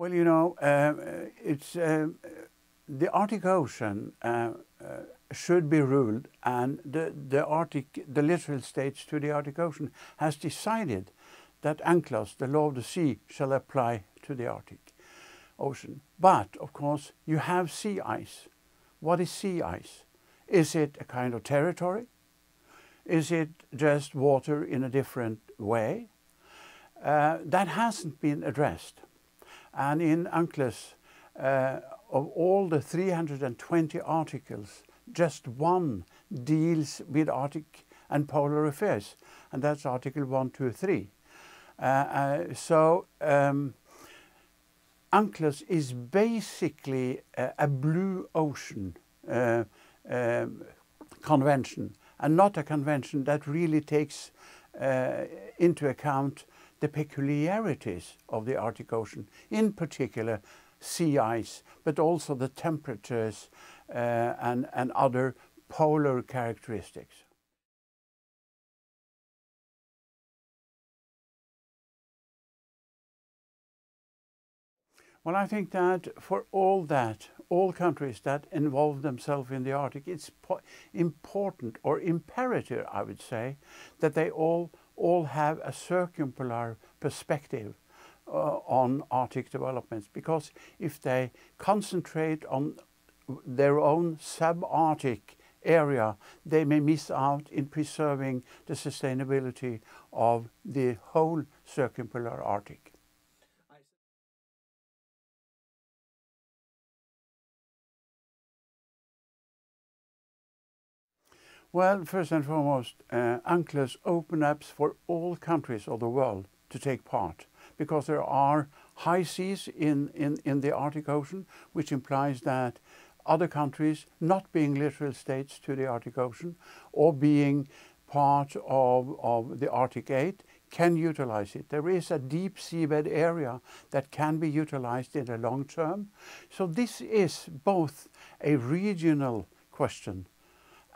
Well, you know, it's the Arctic Ocean should be ruled, and the littoral states to the Arctic Ocean has decided that UNCLOS, the law of the sea, shall apply to the Arctic Ocean. But of course, you have sea ice. What is sea ice? Is it a kind of territory? Is it just water in a different way? That hasn't been addressed. And in UNCLOS, of all the 320 articles, just one deals with Arctic and polar affairs, and that's Article 1, 2, 3. UNCLOS is basically a blue ocean convention, and not a convention that really takes into account the peculiarities of the Arctic Ocean, in particular sea ice, but also the temperatures and other polar characteristics. Well, I think that for all that, all countries that involve themselves in the Arctic, it's important, or imperative, I would say, that they all have a circumpolar perspective on Arctic developments, because if they concentrate on their own sub-Arctic area, they may miss out in preserving the sustainability of the whole circumpolar Arctic. Well, first and foremost, UNCLOS opens up for all countries of the world to take part, because there are high seas in the Arctic Ocean, which implies that other countries, not being littoral states to the Arctic Ocean or being part of the Arctic 8, can utilize it. There is a deep seabed area that can be utilized in the long term. So this is both a regional question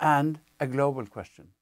and a global question.